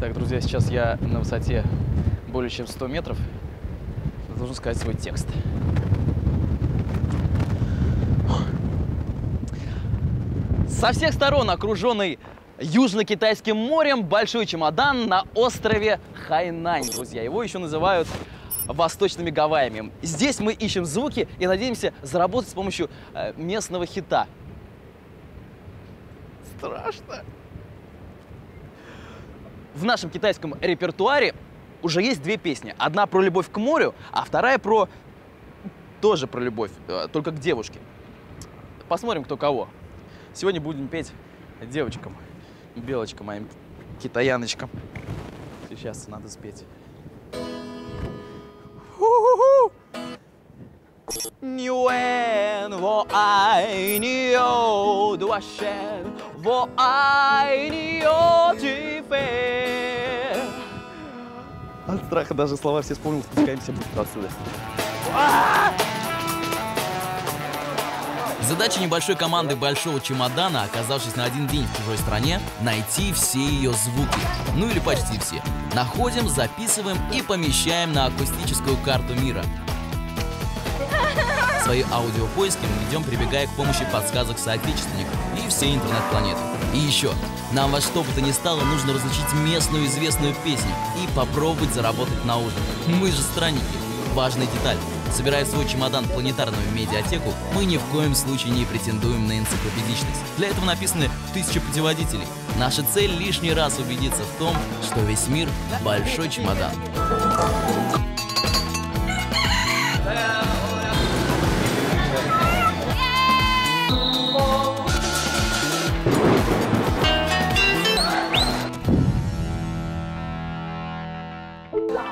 Так, друзья, сейчас я на высоте более чем 100 метров. Должен сказать свой текст. Со всех сторон окруженный Южно-Китайским морем большой чемодан на острове Хайнань, друзья. Его еще называют Восточными Гавайями. Здесь мы ищем звуки и надеемся заработать с помощью местного хита. Страшно. В нашем китайском репертуаре уже есть две песни. Одна про любовь к морю, а вторая про... тоже про любовь, только к девушке. Посмотрим, кто кого. Сегодня будем петь девочкам, белочкам, моим китаяночкам. Сейчас надо спеть. От страха даже слова все вспомнил, спускаемся быстро отсюда. Задача небольшой команды большого чемодана, оказавшись на один день в чужой стране, найти все ее звуки. Ну или почти все. Находим, записываем и помещаем на акустическую карту мира. Свои аудиопоиски мы ведем, прибегая к помощи подсказок соотечественников и всей интернет-планеты. И еще, нам во что бы то ни стало нужно различить местную известную песню и попробовать заработать на ужин. Мы же странники. Важная деталь. Собирая свой чемодан в планетарную медиатеку, мы ни в коем случае не претендуем на энциклопедичность. Для этого написаны 1000 путеводителей. Наша цель лишний раз убедиться в том, что весь мир – большой чемодан.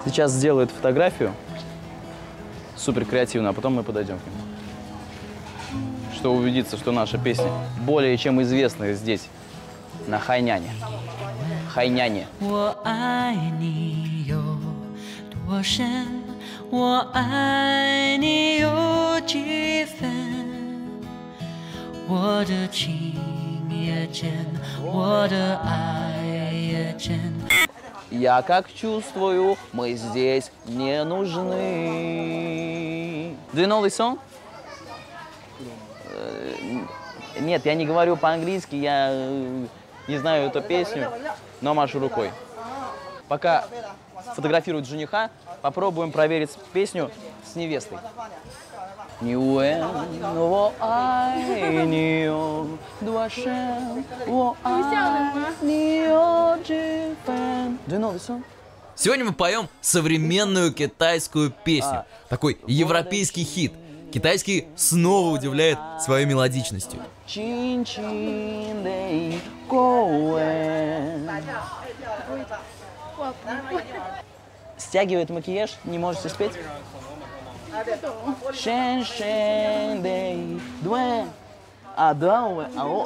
Сейчас сделают фотографию, супер креативно, а потом мы подойдем к нему. Чтобы убедиться, что наша песня более чем известна здесь, на Хайняне. Хайняне. Я как чувствую, мы здесь не нужны. Do you know this song? Нет, я не говорю по-английски, я не знаю эту песню, но машу рукой. Пока фотографируют жениха, попробуем проверить песню с невестой. Сегодня мы поем современную китайскую песню. Такой европейский хит. Китайский снова удивляет своей мелодичностью. Стягивает макияж, не можете спеть?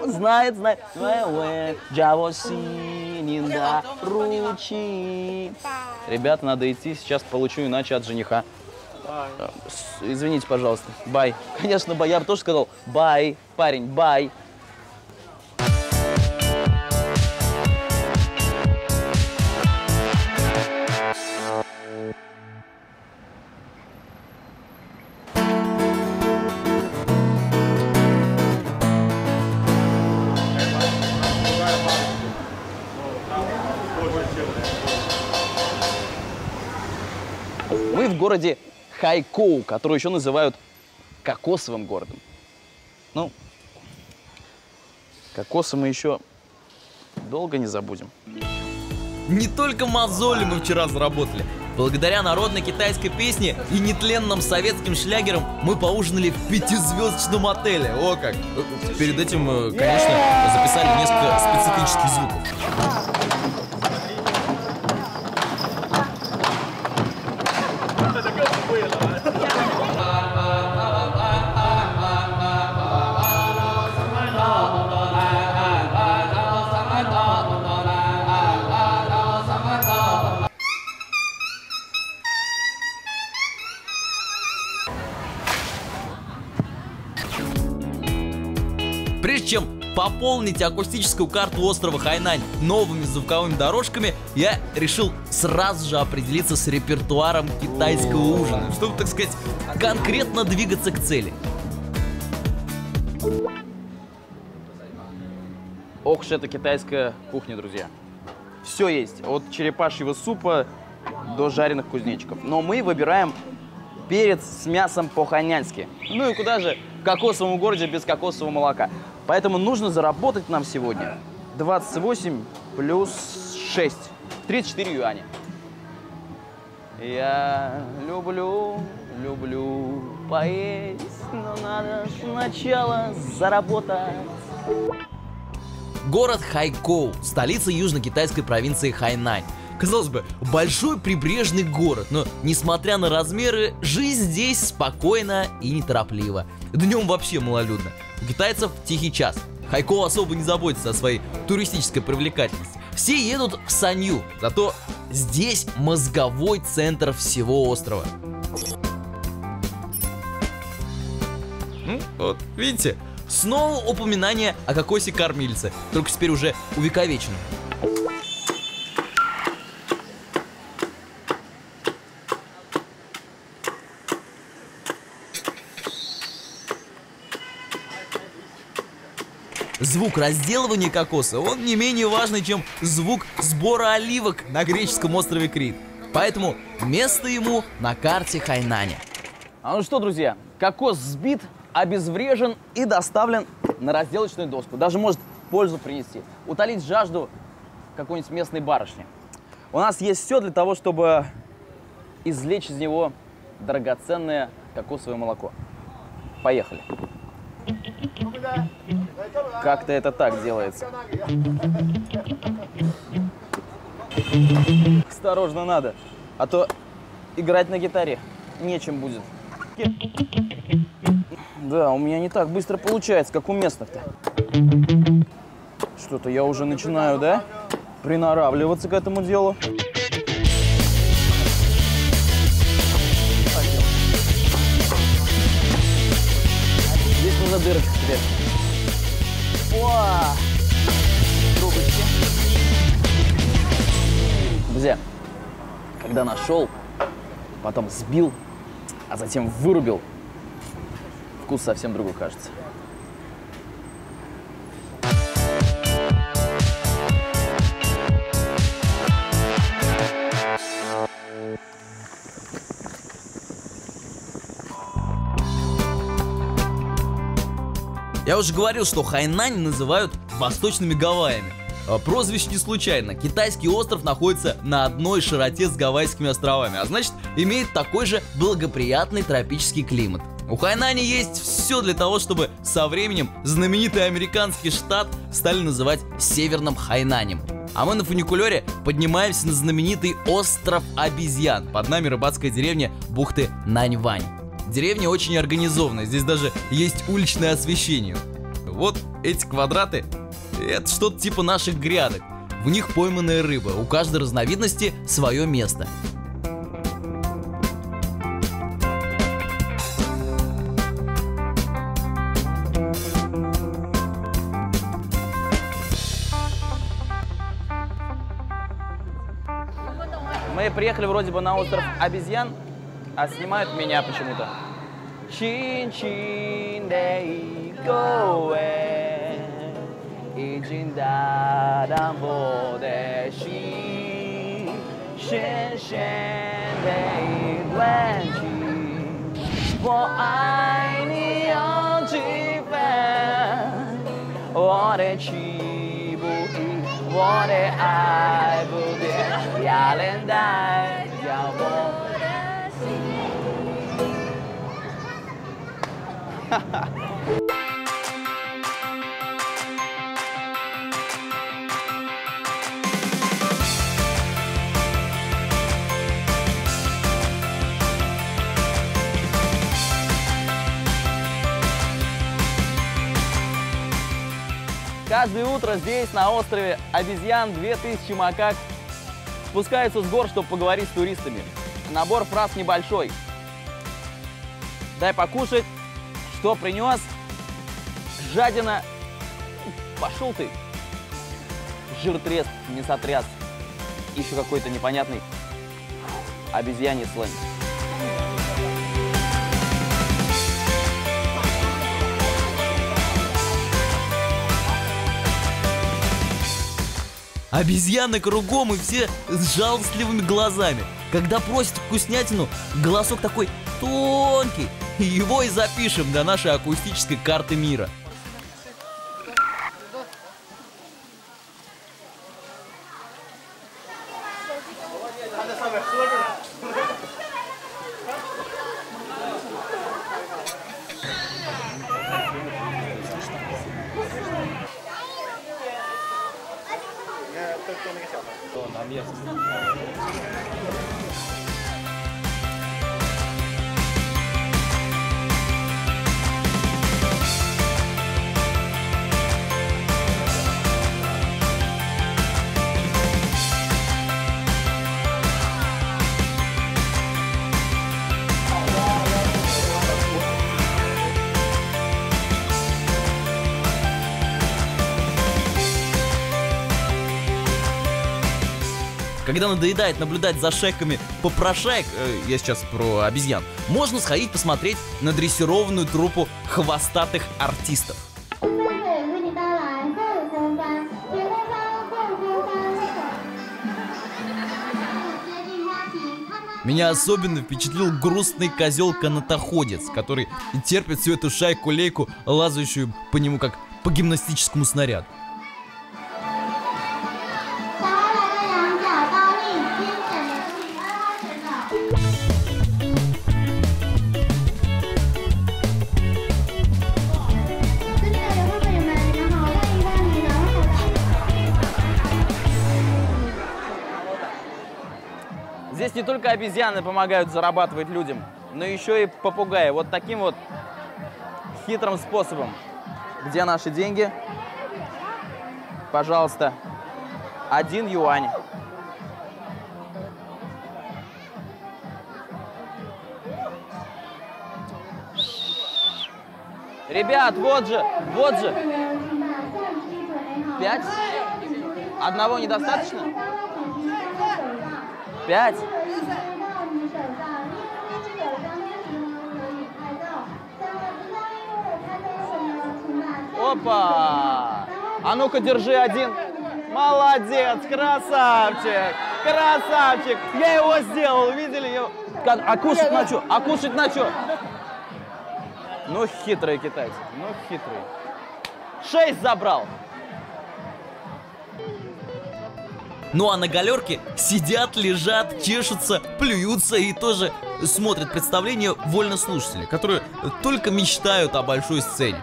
Знает, знает. Ребят, надо идти, сейчас получу иначе от жениха. Извините, пожалуйста. Бай. Конечно, бай. Я бы тоже сказал бай, парень, бай. Мы в городе Хайкоу, который еще называют кокосовым городом. Ну, кокосы мы еще долго не забудем. Не только мозоли мы вчера заработали. Благодаря народной китайской песне и нетленным советским шлягерам мы поужинали в 5-звездочном отеле. О как! Перед этим, конечно, записали несколько специфических звуков. Прежде чем пополнить акустическую карту острова Хайнань новыми звуковыми дорожками, я решил сразу же определиться с репертуаром китайского ужина, чтобы, так сказать, конкретно двигаться к цели. Ох уж это китайская кухня, друзья. Все есть, от черепашьего супа до жареных кузнечиков. Но мы выбираем перец с мясом по-хайнянски. Ну и куда же в кокосовом городе без кокосового молока. Поэтому нужно заработать нам сегодня 28 плюс 6, 34 юаня. Я люблю поесть, но надо сначала заработать. Город Хайкоу, столица южно-китайской провинции Хайнань. Казалось бы, большой прибрежный город, но, несмотря на размеры, жизнь здесь спокойна и нетороплива. Днем вообще малолюдно. У китайцев тихий час. Хайкоу особо не заботится о своей туристической привлекательности. Все едут в Санью, зато здесь мозговой центр всего острова. Ну, вот, видите? Снова упоминание о кокосе-кормильце, только теперь уже увековечено. Звук разделывания кокоса, он не менее важный, чем звук сбора оливок на греческом острове Крит. Поэтому место ему на карте Хайнаня. А ну что, друзья, кокос сбит, обезврежен и доставлен на разделочную доску. Даже может пользу принести, утолить жажду какой-нибудь местной барышни. У нас есть все для того, чтобы извлечь из него драгоценное кокосовое молоко. Поехали. Как-то это так делается. Осторожно надо, а то играть на гитаре нечем будет. Да, у меня не так быстро получается, как у местных-то. Что-то я уже начинаю, да, приноравливаться к этому делу. Здесь нужно дырочку теперь. О! Трубочки. Друзья, когда нашел, потом сбил, а затем вырубил, вкус совсем другой кажется. Я уже говорил, что Хайнань называют Восточными Гавайями. Прозвище не случайно. Китайский остров находится на одной широте с Гавайскими островами, а значит, имеет такой же благоприятный тропический климат. У Хайнани есть все для того, чтобы со временем знаменитый американский штат стали называть Северным Хайнанем. А мы на фуникулере поднимаемся на знаменитый остров обезьян. Под нами рыбацкая деревня бухты Наньвань. Деревня очень организованная, здесь даже есть уличное освещение. Вот эти квадраты, это что-то типа наших грядок. В них пойманная рыба, у каждой разновидности свое место. Мы приехали вроде бы на остров обезьян, а снимают меня почему-то. Каждое утро здесь, на острове обезьян, 2000 макак спускаются с гор, чтобы поговорить с туристами. Набор фраз небольшой. Дай покушать, что принес, жадина, Пошел ты! Жир трес, не сотряс. Еще какой-то непонятный обезьяний сленг. Обезьяны кругом и все с жалостливыми глазами. Когда просят вкуснятину, голосок такой тонкий. Его и запишем до нашей акустической карты мира. Когда надоедает наблюдать за шайками попрошаек, я сейчас про обезьян, можно сходить посмотреть на дрессированную труппу хвостатых артистов. Меня особенно впечатлил грустный козел-канатоходец, который терпит всю эту шайку-лейку, лазающую по нему как по гимнастическому снаряду. Здесь не только обезьяны помогают зарабатывать людям, но еще и попугаи. Вот таким вот хитрым способом. Где наши деньги? Пожалуйста, 1 юань. Ребят, вот же. 5? Одного недостаточно? 5? Опа! А ну-ка, держи 1. Молодец, красавчик! Красавчик! Я его сделал, видели? А кушать на чё? А кушать на чё? Ну, хитрые китайцы, ну, хитрые. 6 забрал! Ну а на галерке сидят, лежат, чешутся, плюются и тоже смотрят представление вольнослушатели, которые только мечтают о большой сцене.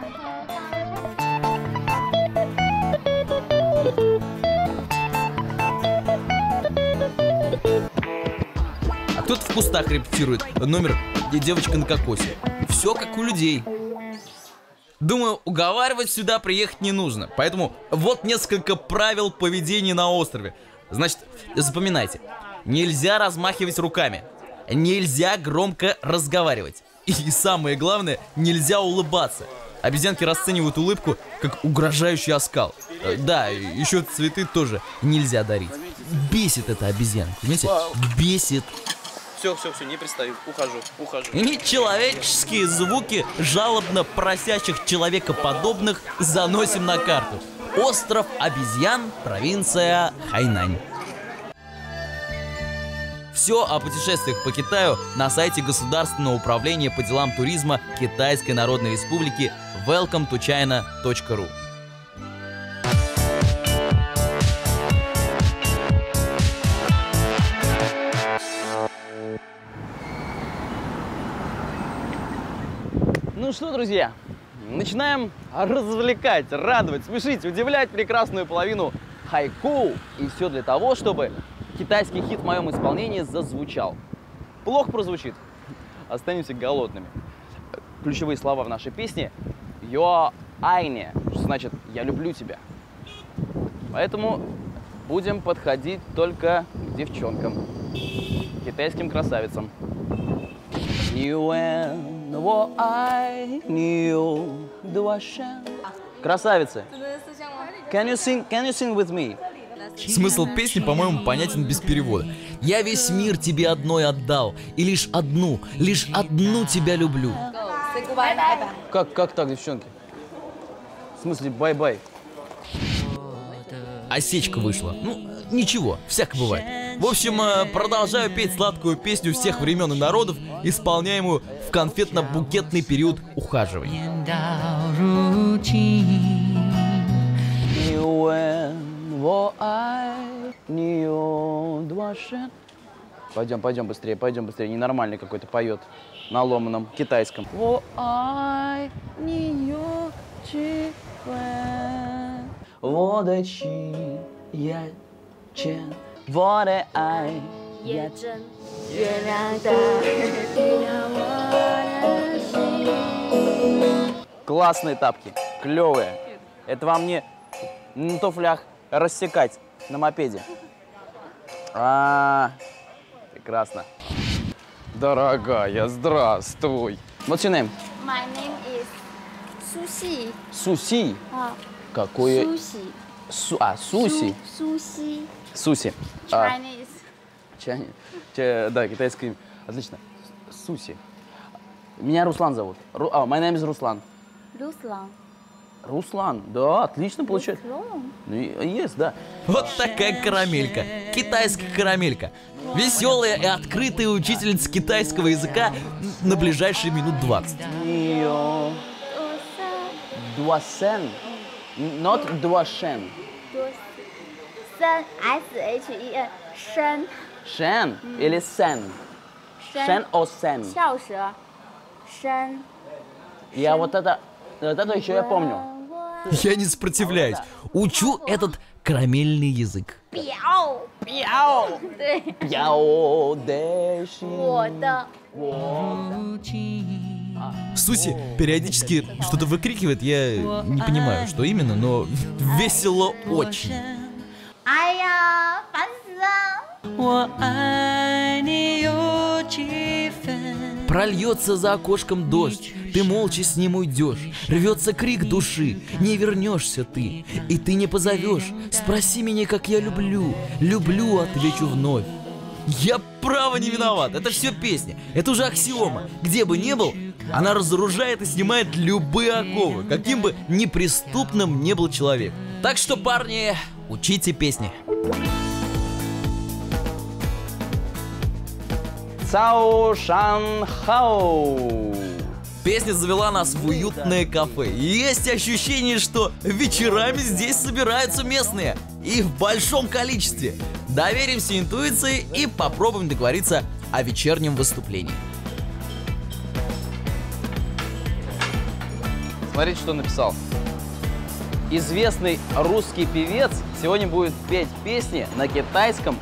А кто-то в кустах репетирует номер «Девочка на кокосе». Все как у людей. Думаю, уговаривать сюда приехать не нужно, поэтому вот несколько правил поведения на острове. Значит, запоминайте. Нельзя размахивать руками. Нельзя громко разговаривать. И самое главное, нельзя улыбаться. Обезьянки расценивают улыбку как угрожающий оскал. Да, еще цветы тоже нельзя дарить. Бесит это обезьянка, понимаете? Бесит. Все, не пристаю, ухожу. Нечеловеческие звуки жалобно просящих человекоподобных заносим на карту. Остров обезьян, провинция Хайнань. Все о путешествиях по Китаю на сайте Государственного управления по делам туризма Китайской Народной Республики WelcomeToChina.ru. Ну что, друзья, начинаем развлекать, радовать, смешить, удивлять прекрасную половину Хайкоу. И все для того, чтобы китайский хит в моем исполнении зазвучал. Плохо прозвучит — останемся голодными. Ключевые слова в нашей песне «Yo Ainie», что значит «я люблю тебя». Поэтому будем подходить только к девчонкам, китайским красавицам. Красавицы. Can you sing with me? Смысл песни, по-моему, понятен без перевода. «Я весь мир тебе одной отдал, и лишь одну тебя люблю». Как так, девчонки? В смысле, бай-бай? Осечка вышла. Ну, ничего, всяко бывает. В общем, продолжаю петь сладкую песню всех времен и народов, исполняемую в конфетно-букетный период ухаживания. Пойдем быстрее, Ненормальный какой-то поет на ломаном китайском. Классные тапки, клевые. Это во мне на туфлях рассекать на мопеде. Прекрасно. Дорогая, здравствуй. What's your name? My name is Суси. Суси? Какое? Суси. Суси. Суси. Chinese. Да, китайский. Отлично. Суси. Меня Руслан зовут. My name is Руслан. Руслан, да, отлично получается. Есть, да. Вот такая карамелька, китайская карамелька. Веселая и открытая учительница китайского языка на ближайшие минут 20. Дуасен. Not дуашен. Сен, S-H-E-N. Шен. Шен или сен? Шен о сен. Шен. Я вот это еще я помню. Я не сопротивляюсь. Учу этот карамельный язык. Суси периодически что-то выкрикивает, я не понимаю, что именно, но весело очень. Прольется за окошком дождь, ты молча с ним уйдешь. Рвется крик души, не вернешься ты, и ты не позовешь. Спроси меня, как я люблю, люблю, отвечу вновь. Я право не виноват, это все песня, это уже аксиома. Где бы ни был, она разоружает и снимает любые оковы, каким бы неприступным ни был человек. Так что, парни, учите песни. Шанхай. Песня завела нас в уютное кафе. Есть ощущение, что вечерами здесь собираются местные. И в большом количестве. Доверимся интуиции и попробуем договориться о вечернем выступлении. Смотрите, что написал. Известный русский певец сегодня будет петь песни на китайском,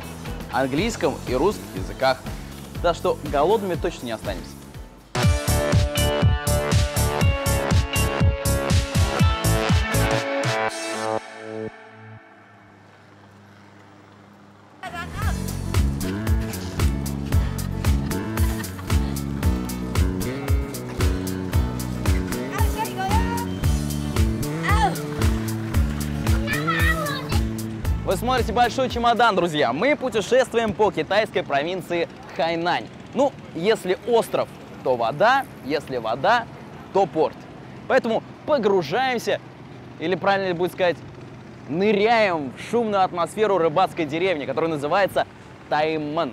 английском и русских языках. Так что голодными точно не останемся. Вы смотрите «Большой чемодан», друзья. Мы путешествуем по китайской провинции Хайнань. Ну, если остров, то вода, если вода, то порт. Поэтому погружаемся, или правильно будет сказать, ныряем в шумную атмосферу рыбацкой деревни, которая называется Тайман.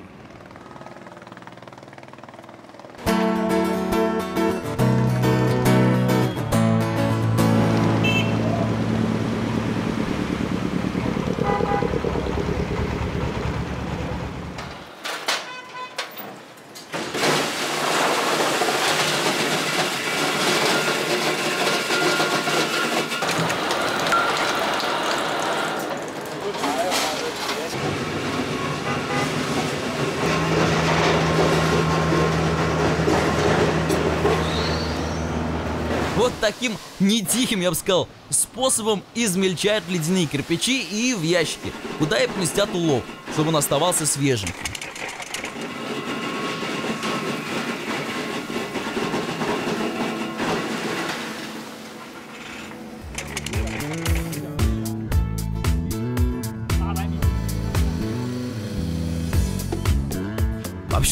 Таким нетихим, я бы сказал, способом измельчают ледяные кирпичи и в ящики, куда и поместят улов, чтобы он оставался свежим.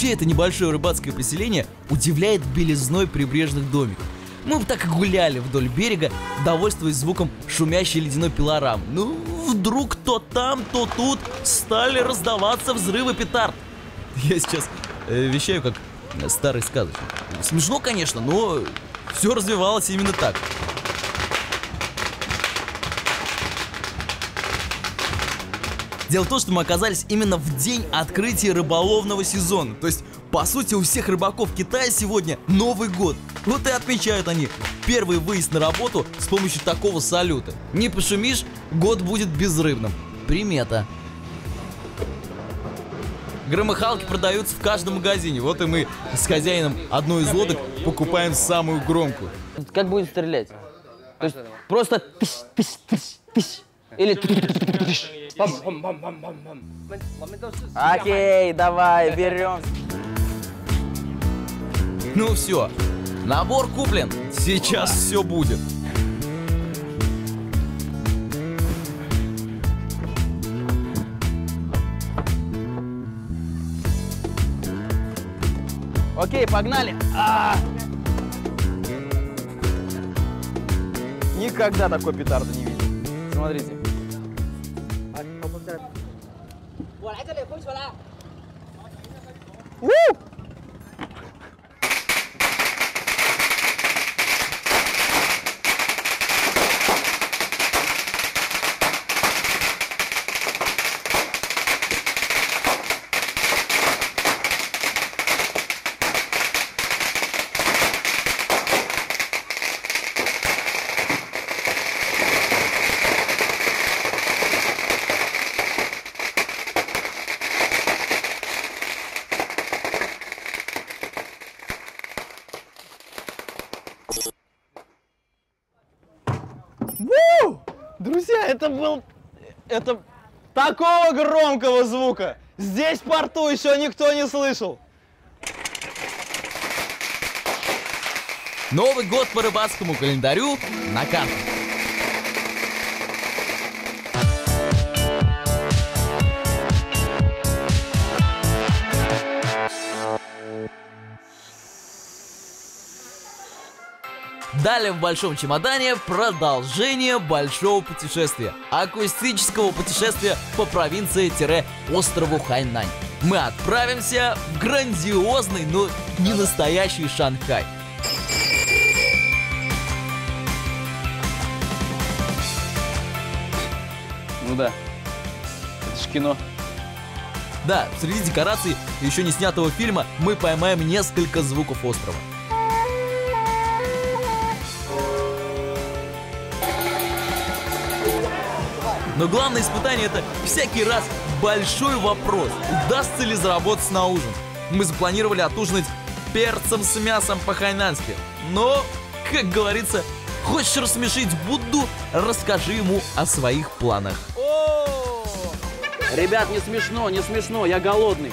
Вообще, это небольшое рыбацкое поселение удивляет белизной прибрежных домиков. Мы бы так и гуляли вдоль берега, довольствуясь звуком шумящей ледяной пилорамы. Ну, вдруг то там, то тут стали раздаваться взрывы петард. Я сейчас вещаю как старый сказочник. Смешно, конечно, но все развивалось именно так. Дело в том, что мы оказались именно в день открытия рыболовного сезона. То есть, по сути, у всех рыбаков Китая сегодня Новый год. Вот и отмечают они первый выезд на работу с помощью такого салюта. Не пошумишь, год будет безрыбным. Примета. Громыхалки продаются в каждом магазине. Вот и мы с хозяином одной из лодок покупаем самую громкую. Как будем стрелять? То есть, просто тыщ-тыщ-тыщ-тыщ. Или тыщ-тыщ-тыщ. Окей, давай, берем. Ну все, набор куплен. Сейчас все будет. Окей, погнали. Никогда такой петарды не видел. Смотрите. Друзья, это такого громкого звука здесь в порту еще никто не слышал. Новый год по рыбацкому календарю на карте. Далее в большом чемодане продолжение большого путешествия. Акустического путешествия по провинции-острову Хайнань. Мы отправимся в грандиозный, но не настоящий Шанхай. Ну да, это ж кино. Да, среди декораций еще не снятого фильма мы поймаем несколько звуков острова. Но главное испытание — это всякий раз большой вопрос, удастся ли заработать на ужин. Мы запланировали отужинать перцем с мясом по-хайнански. Но, как говорится, хочешь рассмешить Будду, расскажи ему о своих планах. Ребят, не смешно, не смешно, я голодный.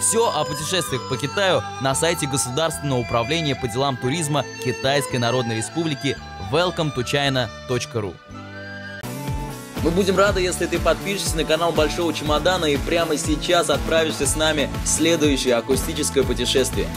Все о путешествиях по Китаю на сайте Государственного управления по делам туризма Китайской Народной Республики WelcomeToChina.ru. Мы будем рады, если ты подпишешься на канал Большого Чемодана и прямо сейчас отправишься с нами в следующее акустическое путешествие.